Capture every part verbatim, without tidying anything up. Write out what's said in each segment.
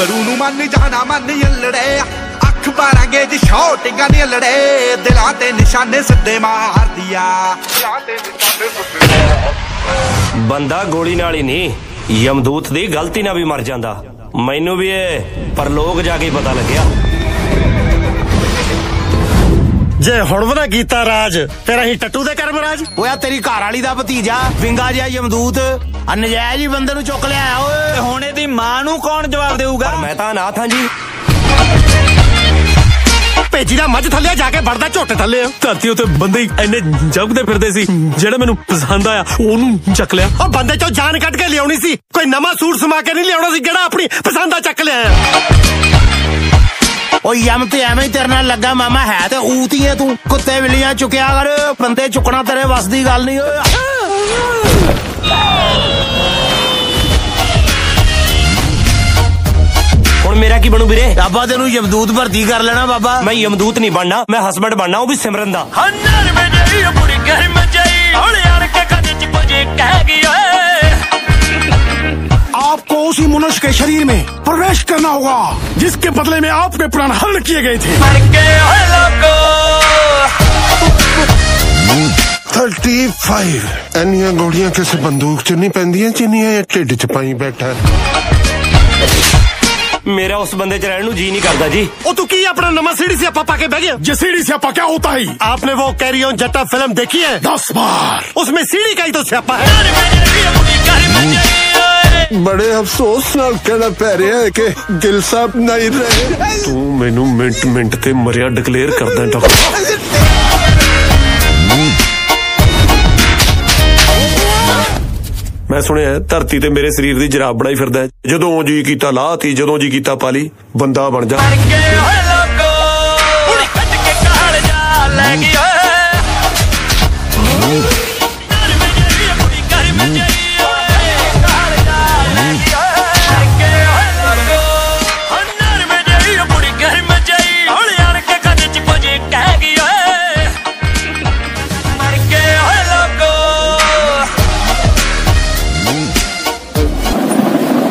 बरू मन जाना मन लड़े अख बारा गे जी शॉटिंग लड़े दिला ते निशाने सिद्धे मार दिया। बंदा गोली नाल ही नहीं यमदूत दी गलती ना भी मर जांदा। मैनू भी ये परलोक जाके पता लग्या। जे हुण वना गीता राज तेरा ही टट्टू दे कर्म राज ओया तेरी घर वाली दा भतीजा विंगा जिहा यमदूत अनजायज ही बंदे नूं चुक लिया ओए। हुण इहदी मां नूं कौन जवाब देऊगा? मैं तां अनाथ हां जी। भेजी दा मज थल्ले जाके वड़दा झोटे थल्ले धरती उत्ते बंदे इन्ने जगदे फिरदे सी जेड़ा मैनूं पसंद आया ओनूं चक लिया। ओ बंदे चों जान कट के लियाउणी सी कोई नवां सूट समा के नहीं लियाउणा सी जेड़ा अपनी पसंद दा चक लिया। ओ यम ते एवें तेरे नाल लगा मामा है ते ऊती है तू कुत्ते बिल्लियां चुकिया कर बंदे चुकना तेरे वस दी गल नहीं। हुण मेरा की बनू वीरे? बाबा तेनू यमदूत भर्ती कर लेना। बाबा मैं यमदूत नहीं बनना, मैं हस्बैंड बनना वो भी सिमरन दा। आपको उसी मनुष्य के शरीर में प्रवेश करना होगा जिसके बदले में आपके प्राण हरण किए गए थे। थर्टी फाइव एनिया गोलियां किसी बंदूक च नहीं पैंदियां जिन्नियां ये ढिड च पाई बैठा। मेरा उस बंदे च रहने जी नहीं करता जी। ओ तू की अपना नवा सीढ़ी से आपा पाके बह गया? ये सीढ़ी से आपा क्या होता है? आपने वो कैरी ऑन जट्टा फिल्म देखी है? दस बार उसमें सीढ़ी का ही तो स्यापा है। बड़े अफसोस नाल कहना पै रहा है कि गिल साहब नहीं रहे। तू मैनू मिनट मिनट ते मरिया डिक्लेयर कर दे डॉक्टर। मैं सुनिया धरती ते मेरे शरीर दी जराब बनाई फिरदा है जदों जी कीता ला ती जदों जी कीता पाली बंदा बन जा।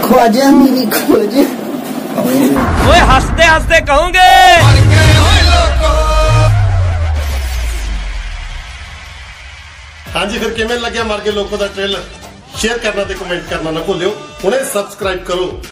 ख्वाजा मेरी खोजे ओए हंसते हंसते कहूंगे मर गए ओए लोको। हाँ जी फिर किवें लग्या मर गए लोको दा ट्रेलर? शेयर करना ते कमेंट करना ना भूलियो। हुणे सबसक्राइब करो।